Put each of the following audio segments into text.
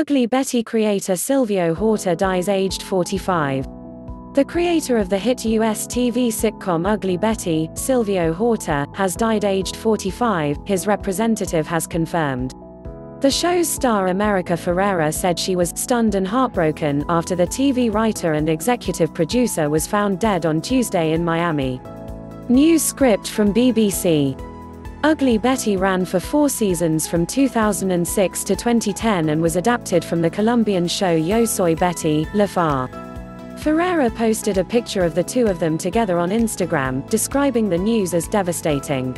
Ugly Betty creator Silvio Horta dies aged 45. The creator of the hit US TV sitcom Ugly Betty, Silvio Horta, has died aged 45, his representative has confirmed. The show's star America Ferrera said she was stunned and heartbroken after the TV writer and executive producer was found dead on Tuesday in Miami. New script from BBC. Ugly Betty ran for 4 seasons from 2006 to 2010 and was adapted from the Colombian show Yo Soy Betty, La Fea. Ferrera posted a picture of the two of them together on Instagram, describing the news as devastating.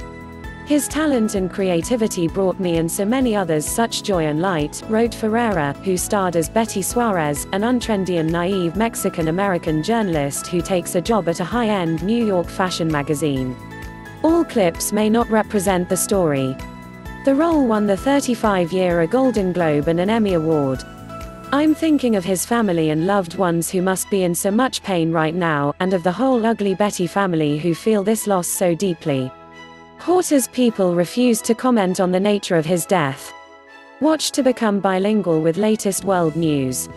"His talent and creativity brought me and so many others such joy and light," wrote Ferrera, who starred as Betty Suarez, an untrendy and naive Mexican-American journalist who takes a job at a high-end New York fashion magazine. All clips may not represent the story. The role won the 35-year-old Golden Globe and an Emmy Award. "I'm thinking of his family and loved ones who must be in so much pain right now, and of the whole Ugly Betty family who feel this loss so deeply." Horta's people refused to comment on the nature of his death. Watch to become bilingual with latest world news.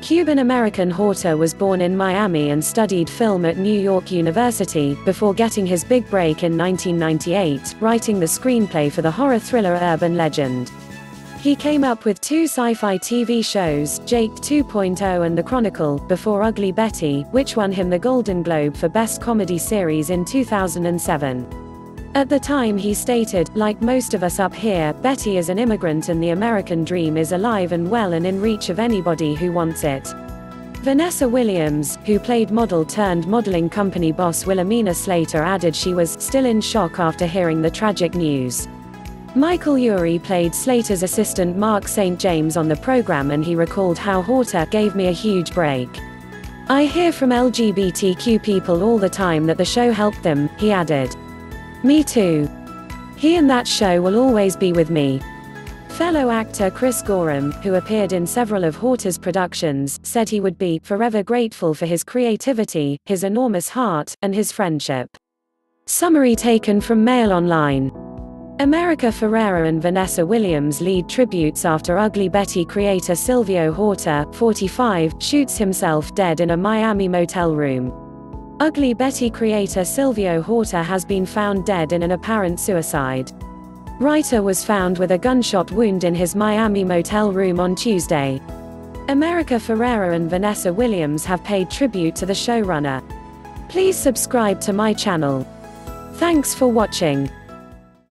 Cuban-American Horta was born in Miami and studied film at New York University, before getting his big break in 1998, writing the screenplay for the horror thriller Urban Legend. He came up with 2 sci-fi TV shows, Jake 2.0 and The Chronicle, before Ugly Betty, which won him the Golden Globe for Best Comedy Series in 2007. At the time he stated, "Like most of us up here, Betty is an immigrant and the American dream is alive and well and in reach of anybody who wants it." Vanessa Williams, who played model-turned-modeling company boss Wilhelmina Slater, added she was still in shock after hearing the tragic news. Michael Urie played Slater's assistant Mark St. James on the program, and he recalled how Horta gave me a huge break. "I hear from LGBTQ people all the time that the show helped them," he added. "Me too. He and that show will always be with me." Fellow actor Chris Gorham, who appeared in several of Horta's productions, said he would be forever grateful for his creativity, his enormous heart, and his friendship. Summary taken from Mail Online. America Ferrera and Vanessa Williams lead tributes after Ugly Betty creator Silvio Horta, 45, shoots himself dead in a Miami motel room. Ugly Betty creator Silvio Horta has been found dead in an apparent suicide. Writer was found with a gunshot wound in his Miami motel room on Tuesday. America Ferrera and Vanessa Williams have paid tribute to the showrunner. Please subscribe to my channel. Thanks for watching.